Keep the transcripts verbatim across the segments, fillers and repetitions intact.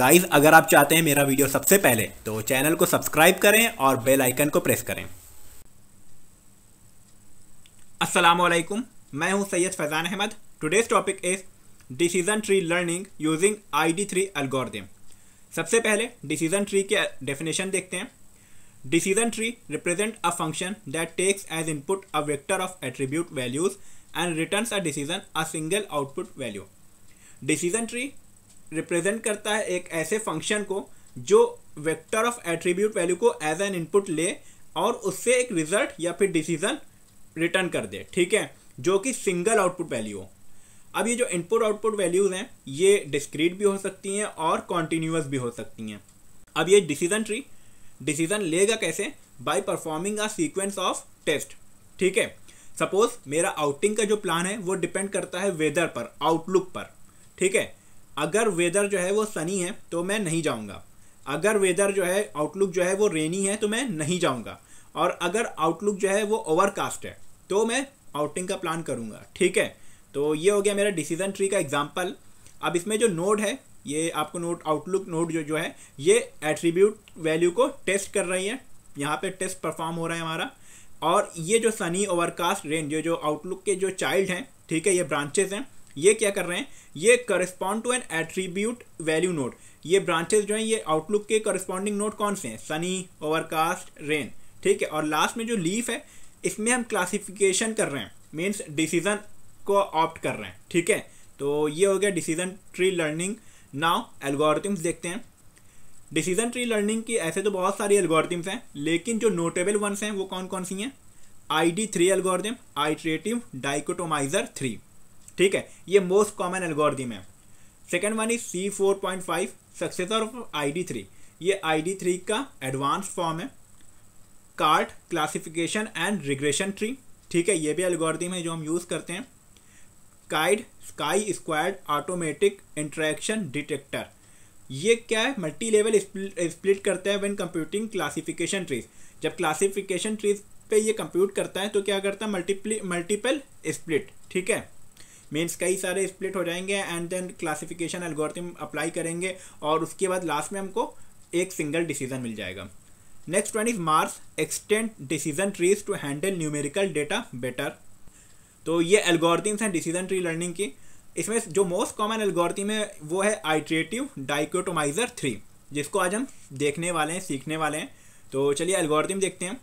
Guys अगर आप चाहते हैं मेरा वीडियो सबसे पहले तो चैनल को सब्सक्राइब करें और बेल आइकन को प्रेस करें। अस्सलामुअलैकुम, मैं हूं Syed Faizan Ahmad. Today's topic is decision tree learning using I D three algorithm. सबसे पहले डिसीजन ट्री के डेफिनेशन देखते हैं। Decision tree represent a function that takes as input a vector of attribute values and returns a decision a single output value. Decision tree represent करता है एक ऐसे function को जो वेक्टर ऑफ एट्रीब्यूट वैल्यू को as an input ले और उससे एक रिजल्ट या फिर डिसीजन रिटर्न कर दे, ठीक है, जो कि सिंगल आउटपुट वैल्यू हो। अब ये जो इनपुट आउटपुट वैल्यूज़ हैं ये डिस्क्रीट भी हो सकती हैं और कॉन्टीन्यूस भी हो सकती हैं। अब ये डिसीजन ट्री डिसीजन लेगा कैसे? By performing a sequence of test, ठीक है। सपोज मेरा आउटिंग का जो प्लान है वो डिपेंड करता है वेदर पर, आउटलुक पर, ठीक है। अगर वेदर जो है वो सनी है तो मैं नहीं जाऊंगा, अगर वेदर जो है आउटलुक जो है वो रेनी है तो मैं नहीं जाऊंगा, और अगर आउटलुक जो है वो ओवरकास्ट है तो मैं आउटिंग का प्लान करूंगा, ठीक है। तो ये हो गया मेरा डिसीजन ट्री का एग्जांपल। अब इसमें जो नोड है ये आपको नोड आउटलुक नोड जो जो है ये एट्रीब्यूट वैल्यू को टेस्ट कर रही है, यहाँ पर टेस्ट परफॉर्म हो रहा है हमारा। और ये जो सनी ओवरकास्ट रेन जो जो आउटलुक के जो चाइल्ड हैं, ठीक है, ये ब्रांचेज हैं, ये क्या कर रहे हैं? ये correspond to an attribute value node. ये ब्रांचेज जो हैं ये आउटलुक के करस्पॉन्डिंग नोड कौन से हैं? सनी, ओवरकास्ट, रेन, ठीक है। और लास्ट में जो लीफ है इसमें हम क्लासिफिकेशन कर रहे हैं, मीन्स डिसीजन को ऑप्ट कर रहे हैं, ठीक है। तो ये हो गया decision tree learning. Now algorithms देखते हैं। डिसीजन ट्री लर्निंग की ऐसे तो बहुत सारी एल्गोरिथम्स हैं, लेकिन जो नोटेबल वंस हैं वो कौन कौन सी हैं? I D three algorithm, iterative dichotomiser three, ठीक है, ये मोस्ट कॉमन एल्गोरिथम है। Second one is C four point five successor of I D three, ये आई डी थ्री का एडवांस फॉर्म है। CART classification and regression tree, ठीक है, ये भी एल्गोरिथम है जो हम यूज़ करते हैं। CHAID chi squared automatic interaction detector, ये क्या है? मल्टी लेवल स्प्लिट करता है व्हेन कंप्यूटिंग क्लासिफिकेशन ट्रीज। जब क्लासिफिकेशन ट्रीज पे ये कंप्यूट करता है तो क्या करता है? मल्टीप्ली मल्टीपल स्प्लिट, ठीक है, मीन्स कई सारे स्प्लिट हो जाएंगे and then classification algorithm apply करेंगे और उसके बाद लास्ट में हमको एक सिंगल डिसीजन मिल जाएगा। Next one is MARS extend decision trees to handle numerical data better. तो ये एल्गोरिथम्स हैं डिसीजन ट्री लर्निंग की। इसमें जो मोस्ट कॉमन एल्गोरिथम है वो है आइटरेटिव डाइकोटोमाइजर थ्री, जिसको आज हम देखने वाले हैं, सीखने वाले हैं। तो चलिए एल्गोरिथम देखते हैं।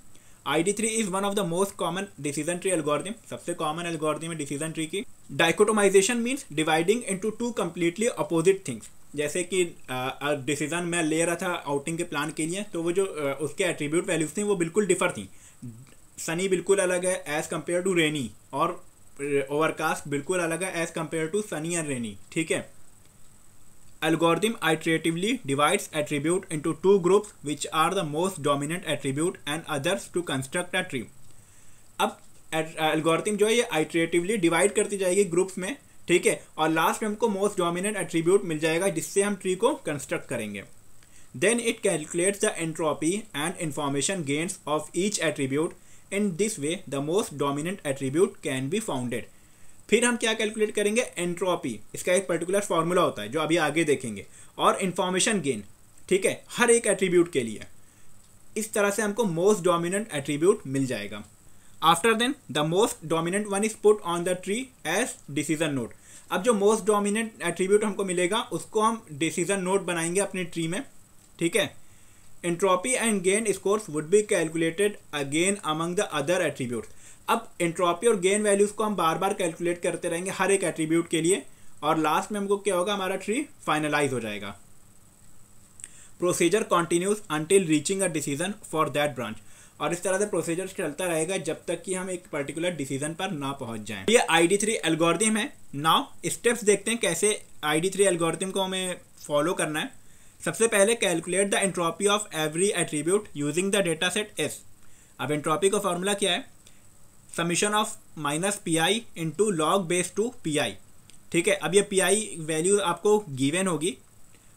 I D three is one of the most common decision tree algorithm, सबसे कॉमन एल्गोरिथम है डिसीजन ट्री की। डाइकोटोमाइजेशन means dividing into two completely opposite things. जैसे कि डिसीजन मैं ले रहा था आउटिंग के प्लान के लिए, तो वो जो आ, उसके एट्रीब्यूट वैल्यूज थी वो बिल्कुल डिफर थी। सनी बिल्कुल अलग है एज कम्पेयर टू रेनी, और ओवरकास्ट बिल्कुल अलग है as compare to sunny and rainy, ठीक है। Algorithm iteratively divides attribute into two groups which are the most dominant attribute and others to construct a tree. अब एल्गोरिथम जो है ये आइटरेटिवली डिवाइड करती जाएगी ग्रुप्स में, ठीक है, और लास्ट में हमको मोस्ट डोमिनेंट एट्रीब्यूट मिल जाएगा जिससे हम ट्री को कंस्ट्रक्ट करेंगे। Then it calculates the entropy and information gains of each attribute. In this way the most dominant attribute can be founded. फिर हम क्या कैलकुलेट करेंगे? एंट्रोपी, इसका एक पर्टिकुलर फार्मूला होता है जो अभी आगे देखेंगे, और इन्फॉर्मेशन गेन, ठीक है, हर एक एट्रीब्यूट के लिए। इस तरह से हमको मोस्ट डोमिनेंट एट्रीब्यूट मिल जाएगा। After then the most dominant one is put on the tree as decision node. अब जो मोस्ट डोमिनेंट एट्रीब्यूट हमको मिलेगा उसको हम डिसीजन नोड बनाएंगे अपने ट्री में, ठीक है। Entropy and gain scores would be calculated again among the other attribute. अब एंट्रोपी और गेन वैल्यूज़ को हम बार बार कैलकुलेट करते रहेंगे हर एक एट्रीब्यूट के लिए, और लास्ट में हमको क्या होगा? हमारा ट्री फाइनलाइज हो जाएगा। Procedure continues until reaching a decision for that branch, और इस तरह से प्रोसीजर चलता रहेगा जब तक कि हम एक पर्टिकुलर डिसीजन पर ना पहुंच जाएं। ये आई डी थ्री एल्गोरिथम है। नाउ स्टेप्स देखते हैं कैसे आई डी थ्री एल्गोरिथम को हमें फॉलो करना है। सबसे पहले calculate the entropy of every attribute using the data set S. अब एंट्रोपी का फॉर्मूला क्या है? Summation of minus P I into log base two P I, ठीक है। अब ये पी आई वैल्यू आपको गिवन होगी।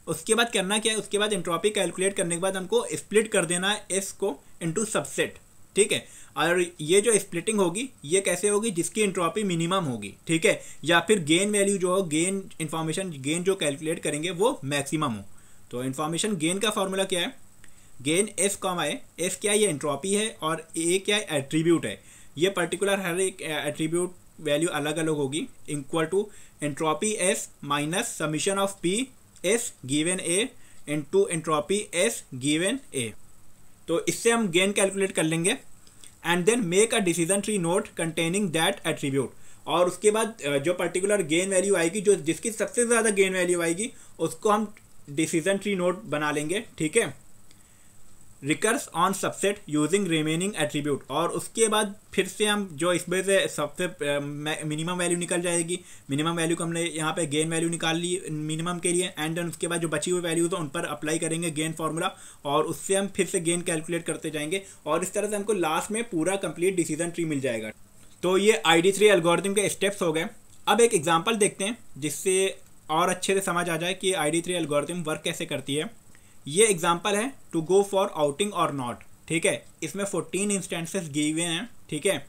उसके बाद करना क्या है? उसके बाद एंट्रोपी कैलकुलेट करने के बाद हमको स्प्लिट कर देना है एस को इंटू सबसेट, ठीक है। और ये जो स्प्लिटिंग होगी ये कैसे होगी? जिसकी एंट्रोपी मिनिमम होगी, ठीक है, या फिर गेन वैल्यू जो हो, गेन इन्फॉर्मेशन गेन जो कैलकुलेट करेंगे वो मैक्सिमम हो। तो इन्फॉर्मेशन गेन का फॉर्मूला क्या है, gain F comma A, F क्या है ये एंट्रोपी है और ए क्या है एट्रीब्यूट है, ये पर्टिकुलर हर एक एट्रीब्यूट वैल्यू अलग अलग होगी, equal to entropy F minus summation of P F given A into entropy F given A. तो इससे हम गेन कैलकुलेट कर लेंगे and then make a decision tree node containing that attribute, और उसके बाद जो पर्टिकुलर गेन वैल्यू आएगी, जो जिसकी सबसे ज़्यादा गेन वैल्यू आएगी उसको हम डिसीजन ट्री नोड बना लेंगे, ठीक है। Recurse on subset using remaining attribute, और उसके बाद फिर से हम जो इसमें से सबसे मिनिमम वैल्यू निकल जाएगी, मिनिमम वैल्यू को हमने यहाँ पे गेन वैल्यू निकाल ली मिनिमम के लिए, एंड देन उसके बाद जो बची हुई वैल्यूज हैं उन पर अप्लाई करेंगे गेन फार्मूला और उससे हम फिर से गेन कैलकुलेट करते जाएंगे, और इस तरह से हमको लास्ट में पूरा कंप्लीट डिसीजन ट्री मिल जाएगा। तो ये आई डी थ्री एल्गोरिथम के स्टेप्स हो गए। अब एक एग्जाम्पल देखते हैं जिससे और अच्छे से समझ आ जाए कि I D three algorithm work कैसे करती है। ये एग्जाम्पल है टू गो फॉर आउटिंग और नॉट, ठीक है। इसमें फोर्टीन इंस्टेंसेस गिवन हैं, ठीक है,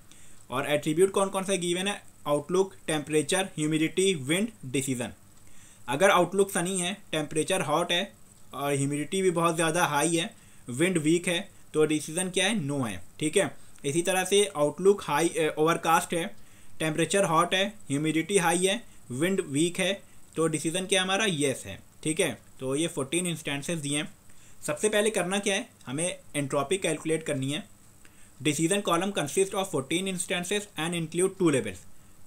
और एट्रीब्यूट कौन कौन सा गिवन है, outlook, temperature, humidity, wind, decision. अगर आउटलुक सनी है, टेम्परेचर हॉट है और ह्यूमिडिटी भी बहुत ज़्यादा हाई है, विंड वीक है, तो डिसीजन क्या है, नो है, ठीक है। इसी तरह से आउटलुक हाई ओवरकास्ट है, टेम्परेचर हॉट है, ह्यूमिडिटी हाई है, विंड वीक है, तो डिसीजन क्या हमारा, येस है, ठीक है। तो ये फोर्टीन इंस्टेंसेस दिए हैं। सबसे पहले करना क्या है, हमें एंट्रोपी कैलकुलेट करनी है। Decision column consist of fourteen instances and include two levels,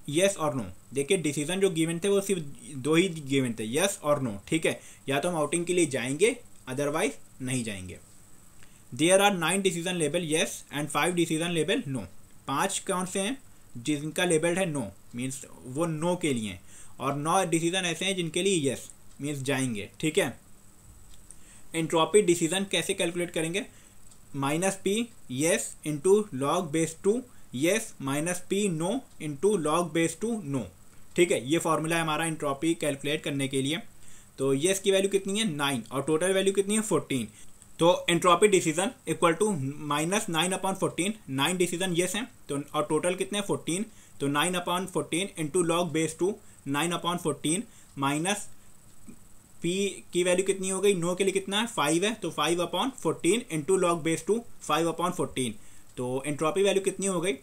yes और नो। देखिए डिसीजन जो गिवन थे वो सिर्फ दो ही गिवन थे, येस और नो, ठीक है। या तो हम आउटिंग के लिए जाएंगे, अदरवाइज नहीं जाएंगे। There are nine decision level yes and five decision level no. पाँच कौन से हैं, जिनका लेवल है नो, मीन्स वो नो के लिए हैं, और नौ डिसीजन ऐसे हैं जिनके लिए येस मीन्स जाएंगे, ठीक है। एंट्रोपी डिसीजन कैसे कैलकुलेट करेंगे, minus P yes into log base two yes minus P no into log base two no, ठीक है। ये फॉर्मूला है हमारा एंट्रोपी कैलकुलेट करने के लिए। तो येस की वैल्यू कितनी है, नाइन, और टोटल वैल्यू कितनी है, फोर्टीन। तो entropy decision equal to minus nine upon fourteen, nine decision yes हैं तो, और टोटल कितने हैं, फोर्टीन, तो nine upon fourteen into log base two nine upon fourteen minus P की वैल्यू कितनी हो गई, नो के लिए कितना है, फाइव है, तो five upon fourteen into log base two five upon fourteen. तो एंट्रोपी वैल्यू कितनी हो गई,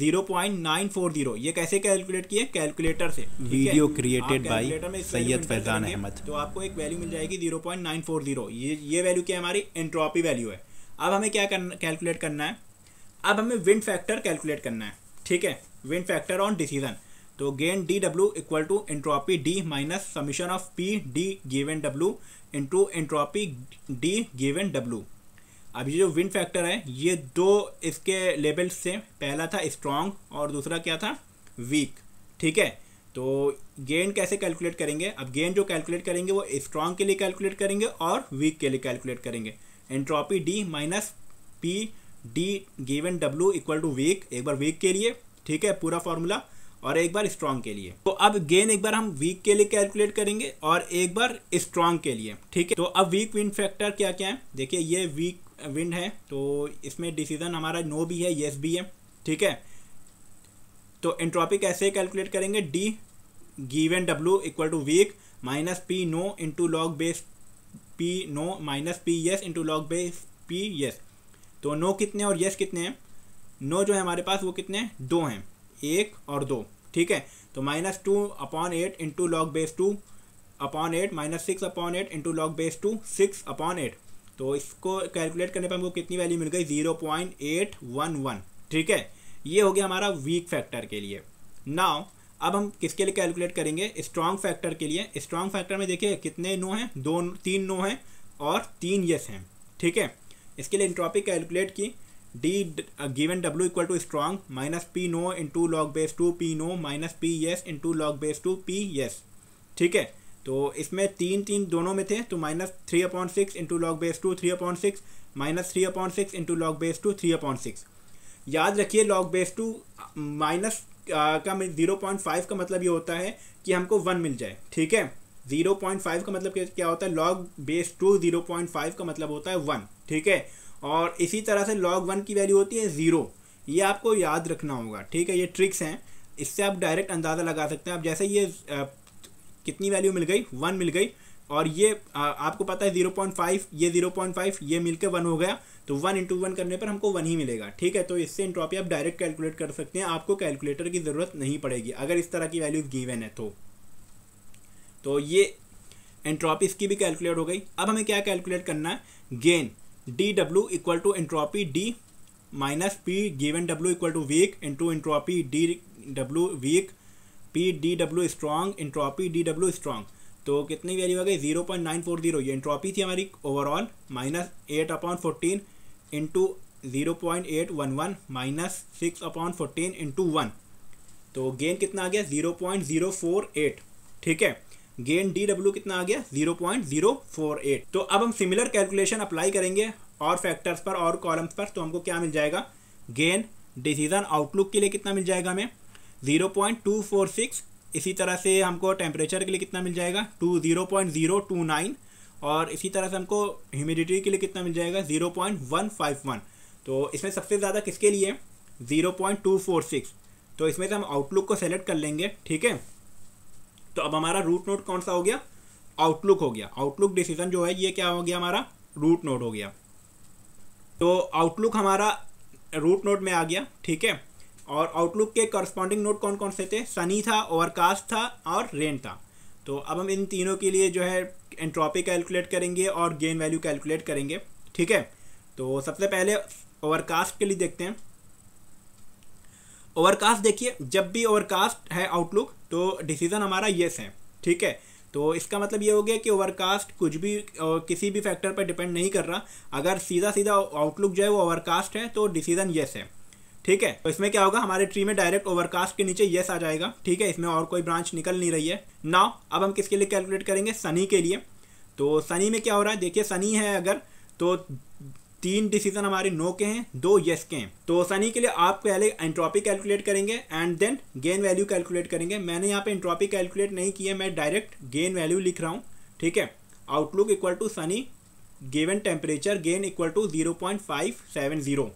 zero point nine four zero. ये कैसे कैलकुलेट किए, कैलकुलेटर से, video created by Syed Faizan Ahmad. तो आपको एक वैल्यू मिल जाएगी zero point nine four zero. ये ये वैल्यू क्या है, हमारी एंट्रोपी वैल्यू है। अब हमें क्या करना, कैलकुलेट करना है, अब हमें विंड फैक्टर कैलकुलेट करना है, ठीक है, विंड फैक्टर ऑन डिसीजन। तो gain D W equal to entropy D minus summation of P D given W into entropy D given W. अब ये जो विंड फैक्टर है ये दो इसके लेवल्स से, पहला था स्ट्रॉन्ग और दूसरा क्या था, वीक, ठीक है। तो गेन कैसे कैलकुलेट करेंगे, अब गेन जो कैलकुलेट करेंगे वो स्ट्रॉन्ग के लिए कैलकुलेट करेंगे और वीक के लिए कैलकुलेट करेंगे। Entropy D minus P D given W equal to weak, एक बार वीक के लिए, ठीक है, पूरा फार्मूला, और एक बार स्ट्रॉन्ग के लिए। तो अब गेन एक बार हम वीक के लिए कैलकुलेट करेंगे और एक बार स्ट्रॉन्ग के लिए, ठीक है। तो अब वीक विंड फैक्टर क्या क्या है, देखिए ये वीक विंड है, तो इसमें डिसीजन हमारा नो भी है, येस भी है, ठीक है। तो एंट्रोपी कैसे कैलकुलेट करेंगे, D given W equal to weak minus P no into log base P no minus P yes into log base P yes. तो नो कितने और येस कितने हैं, नो जो है हमारे पास वो कितने हैं, दो हैं, एक और दो, ठीक है। तो minus two upon eight into log base two upon eight minus six upon eight into log base two six upon eight. तो इसको कैलकुलेट करने पर हमको कितनी वैल्यू मिल गई, zero point eight one one, ठीक है। ये हो गया हमारा वीक फैक्टर के लिए। नाउ अब हम किसके लिए कैलकुलेट करेंगे, स्ट्रॉन्ग फैक्टर के लिए। स्ट्रॉन्ग फैक्टर में देखिए कितने नो हैं, दो, तीन नो हैं और तीन येस हैं, ठीक है। इसके लिए एंट्रोपी कैलकुलेट की, D given W equal to strong minus P no into log base two P no minus P yes into log base two P yes, ठीक है। तो इसमें तीन तीन दोनों में थे तो minus three upon six into log base two three upon six minus three upon six into log base two three upon six. याद रखिए लॉग बेस टू माइनस का जीरो पॉइंट फाइव का मतलब ये होता है कि हमको वन मिल जाए, ठीक है। जीरो पॉइंट फाइव का मतलब क्या होता है, log base two zero point five का मतलब होता है वन, ठीक है। और इसी तरह से लॉग वन की वैल्यू होती है ज़ीरो। ये आपको याद रखना होगा, ठीक है। ये ट्रिक्स हैं, इससे आप डायरेक्ट अंदाज़ा लगा सकते हैं। आप जैसे ये आ, कितनी वैल्यू मिल गई, वन मिल गई, और ये आ, आपको पता है ज़ीरो पॉइंट फाइव, ये ज़ीरो पॉइंट फाइव, ये मिलकर वन हो गया, तो वन इंटू वन करने पर हमको वन ही मिलेगा। ठीक है, तो इससे एंट्रोपी आप डायरेक्ट कैलकुलेट कर सकते हैं, आपको कैलकुलेटर की ज़रूरत नहीं पड़ेगी अगर इस तरह की वैल्यूज़ गिवन है तो। तो ये एंट्रोपी इसकी भी कैलकुलेट हो गई। अब हमें क्या कैलकुलेट करना है, gain D W equal to entropy D minus P given W equal to weak into entropy D W weak P D W strong entropy D W strong. तो कितनी वैल्यू आ गई zero point nine four zero, ये entropy थी हमारी overall, minus eight upon fourteen into zero point eight one one minus six upon fourteen into one. तो gain कितना आ गया zero point zero four eight. ठीक है, गेन डी डब्ल्यू कितना आ गया zero point zero four eight. तो अब हम सिमिलर कैलकुलेशन अप्लाई करेंगे और फैक्टर्स पर और कॉलम्स पर, तो हमको क्या मिल जाएगा, गेन डिसीजन आउटलुक के लिए कितना मिल जाएगा हमें zero point two four six. इसी तरह से हमको टेम्परेचर के लिए कितना मिल जाएगा two zero point zero two nine, और इसी तरह से हमको ह्यूमिडिटी के लिए कितना मिल जाएगा zero point one five one. तो इसमें सबसे ज़्यादा किसके लिए है zero point two four six, तो इसमें से हम आउटलुक को सेलेक्ट कर लेंगे। ठीक है, तो अब हमारा रूट नोड कौन सा हो गया, आउटलुक हो गया। आउटलुक डिसीजन जो है ये क्या हो गया हमारा रूट नोड हो गया। तो आउटलुक हमारा रूट नोड में आ गया। ठीक है, और आउटलुक के करस्पॉन्डिंग नोड कौन कौन से थे, सनी था, ओवरकास्ट था और रेन था। तो अब हम इन तीनों के लिए जो है एंट्रोपी कैलकुलेट करेंगे और गेन वैल्यू कैलकुलेट करेंगे। ठीक है, तो सबसे पहले ओवरकास्ट के लिए देखते हैं। ओवरकास्ट देखिए, जब भी ओवरकास्ट है आउटलुक तो डिसीजन हमारा येस है। ठीक है, तो इसका मतलब ये हो गया कि ओवरकास्ट कुछ भी किसी भी फैक्टर पर डिपेंड नहीं कर रहा, अगर सीधा सीधा आउटलुक जो है वो ओवरकास्ट है तो डिसीजन येस है। ठीक है, तो इसमें क्या होगा, हमारे ट्री में डायरेक्ट ओवरकास्ट के नीचे येस आ जाएगा। ठीक है, इसमें और कोई ब्रांच निकल नहीं रही है ना। अब हम किसके लिए कैलकुलेट करेंगे, सनी के लिए। तो सनी में क्या हो रहा है, देखिए सनी है अगर तो तीन डिसीजन हमारे नो के हैं, दो येस के हैं। तो सनी के लिए आप पहले एंट्रोपी कैलकुलेट करेंगे and then gain value calculate करेंगे। मैंने यहाँ पर एंट्रोपी कैलकुलेट नहीं की है, मैं डायरेक्ट गेन वैल्यू लिख रहा हूँ। ठीक है, outlook equal to sunny given temperature gain equal to zero point five seven zero.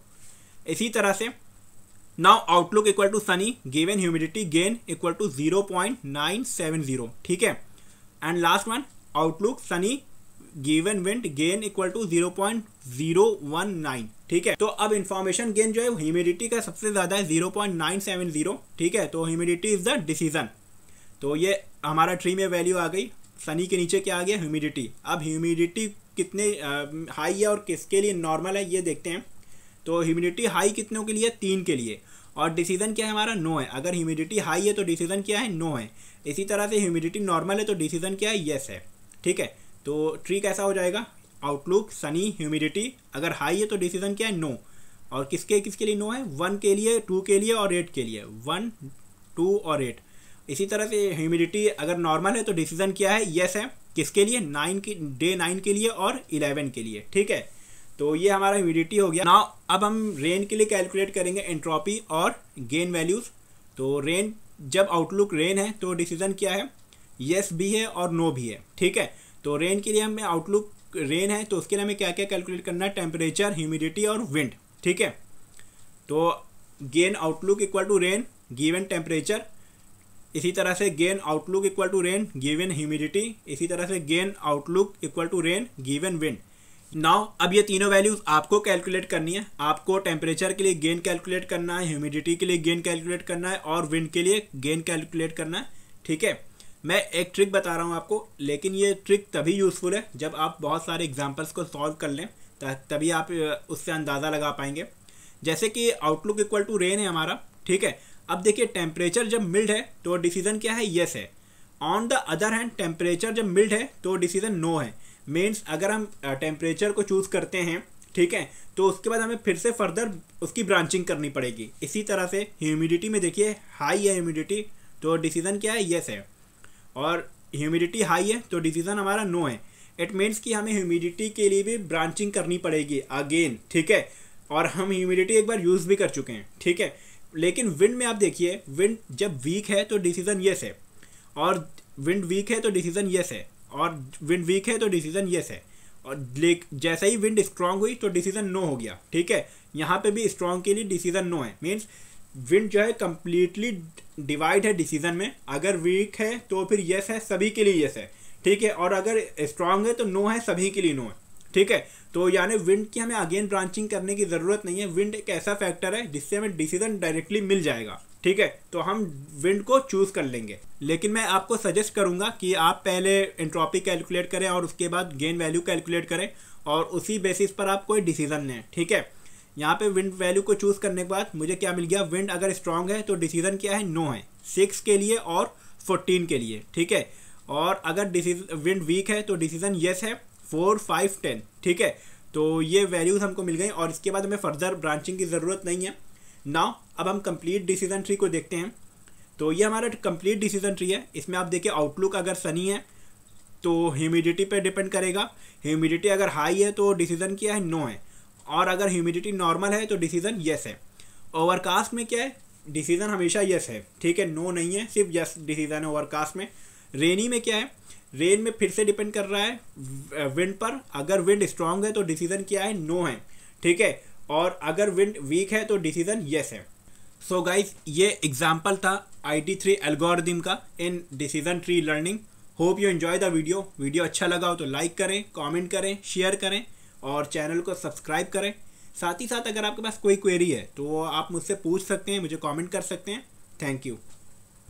इसी तरह से now outlook equal to sunny given humidity gain equal to zero point nine seven zero. ठीक है, and last one outlook sunny given wind gain equal to zero point zero one nine. ठीक है, तो अब information gain जो है humidity का सबसे ज़्यादा है zero point nine seven zero. ठीक है, तो ह्यूमिडिटी इज द डिसीजन। तो ये हमारा ट्री में वैल्यू आ गई, सनी के नीचे क्या आ गया ह्यूमिडिटी। अब ह्यूमिडिटी कितने हाई uh, है और किसके लिए नॉर्मल है ये देखते हैं। तो ह्यूमिडिटी हाई कितनों के लिए, तीन के लिए, और डिसीजन क्या है हमारा नो है। अगर ह्यूमिडिटी हाई है तो डिसीजन क्या है, नो है। इसी तरह से ह्यूमिडिटी नॉर्मल है तो डिसीजन क्या है, येस है। ठीक है, तो ट्री कैसा हो जाएगा, आउटलुक सनी ह्यूमिडिटी अगर हाई है तो डिसीजन क्या है, नो। और किसके किसके लिए नो है, वन के लिए, टू के लिए और एट के लिए, वन टू और एट। इसी तरह से ह्यूमिडिटी अगर नॉर्मल है तो डिसीजन क्या है, येस है। किसके लिए, नाइन के, डे नाइन के लिए और इलेवन के लिए। ठीक है, तो ये हमारा ह्यूमिडिटी हो गया। नाउ अब हम रेन के लिए कैलकुलेट करेंगे एंट्रोपी और गेन वैल्यूज़। तो रेन, जब आउटलुक रेन है तो डिसीजन क्या है, येस भी है और नो भी है। ठीक है, तो रेन के लिए हमें आउटलुक रेन है तो उसके लिए हमें क्या क्या कैलकुलेट करना है, टेम्परेचर ह्यूमिडिटी और विंड। ठीक है, तो gain outlook equal to rain given temperature, इसी तरह से gain outlook equal to rain given humidity, इसी तरह से gain outlook equal to rain given wind. Now अब ये तीनों वैल्यूज़ आपको कैलकुलेट करनी है। आपको टेम्परेचर के लिए गेन कैलकुलेट करना है, ह्यूमिडिटी के लिए गेन कैलकुलेट करना है और विंड के लिए गेन कैलकुलेट करना है। ठीक है, मैं एक ट्रिक बता रहा हूँ आपको, लेकिन ये ट्रिक तभी यूज़फुल है जब आप बहुत सारे एग्जांपल्स को सॉल्व कर लें, तभी आप उससे अंदाज़ा लगा पाएंगे। जैसे कि आउटलुक इक्वल टू रेन है हमारा। ठीक है, अब देखिए टेम्परेचर जब मिल्ड है तो डिसीजन क्या है, येस है। On the other hand temperature जब मिल्ड है तो डिसीजन नो है। मीन्स अगर हम टेम्परेचर को चूज़ करते हैं, ठीक है, तो उसके बाद हमें फिर से फर्दर उसकी ब्रांचिंग करनी पड़ेगी। इसी तरह से ह्यूमिडिटी में देखिए हाई है ह्यूमिडिटी तो डिसीजन क्या है, येस है। और ह्यूमिडिटी हाई है तो डिसीजन हमारा नो है। इट मीन्स कि हमें ह्यूमिडिटी के लिए भी ब्रांचिंग करनी पड़ेगी अगेन। ठीक है, और हम ह्यूमिडिटी एक बार यूज़ भी कर चुके हैं। ठीक है, लेकिन विंड में आप देखिए, विंड जब वीक है तो डिसीजन येस है, और विंड वीक है तो डिसीजन येस है, और विंड वीक है तो डिसीजन येस है। और लेक जैसे ही विंड स्ट्रांग हुई तो डिसीजन नो हो गया। ठीक है, यहाँ पे भी स्ट्रांग के लिए डिसीजन नो है। मीन्स विंड जो है कंप्लीटली डिवाइड है डिसीजन में। अगर वीक है तो फिर येस है, सभी के लिए येस है। ठीक है, और अगर स्ट्रांग है तो नो है, सभी के लिए नो है। ठीक है, तो यानी विंड की हमें अगेन ब्रांचिंग करने की ज़रूरत नहीं है। विंड एक ऐसा फैक्टर है जिससे हमें डिसीजन डायरेक्टली मिल जाएगा। ठीक है, तो हम विंड को चूज़ कर लेंगे, लेकिन मैं आपको सजेस्ट करूंगा कि आप पहले एंट्रोपी कैलकुलेट करें और उसके बाद गेन वैल्यू कैलकुलेट करें और उसी बेसिस पर आप कोई डिसीजन लें। ठीक है, यहाँ पे विंड वैल्यू को चूज़ करने के बाद मुझे क्या मिल गया, विंड अगर स्ट्रांग है तो डिसीजन क्या है, नो है, सिक्स के लिए और फोर्टीन के लिए। ठीक है, और अगर डिसीजन विंड वीक है तो डिसीजन येस है, फोर फाइव टेन। ठीक है, तो ये वैल्यूज़ हमको मिल गई और इसके बाद हमें फर्दर ब्रांचिंग की ज़रूरत नहीं है। नाउ अब हम कंप्लीट डिसीजन ट्री को देखते हैं। तो ये हमारा कंप्लीट डिसीजन ट्री है। इसमें आप देखिए आउटलुक अगर सनी है तो ह्यूमिडिटी पे डिपेंड करेगा, ह्यूमिडिटी अगर हाई है तो डिसीजन क्या है, नो है, और अगर ह्यूमिडिटी नॉर्मल है तो डिसीजन येस है। ओवरकास्ट में क्या है, डिसीजन हमेशा येस है। ठीक है, नो नहीं है, सिर्फ येस डिसीजन है ओवरकास्ट में। रेनी में क्या है, रेन में फिर से डिपेंड कर रहा है विंड पर, अगर विंड स्ट्रांग है तो डिसीजन क्या है, नो है। ठीक है, और अगर विंड वीक है तो डिसीजन येस है। सो so गाइज, ये एग्जाम्पल था आई टी थ्री एल्गोरिदम का in decision tree learning. Hope you enjoy the video. Video अच्छा लगा हो तो लाइक करें, कमेंट करें, शेयर करें और चैनल को सब्सक्राइब करें। साथ ही साथ अगर आपके पास कोई क्वेरी है तो आप मुझसे पूछ सकते हैं, मुझे कमेंट कर सकते हैं। Thank you.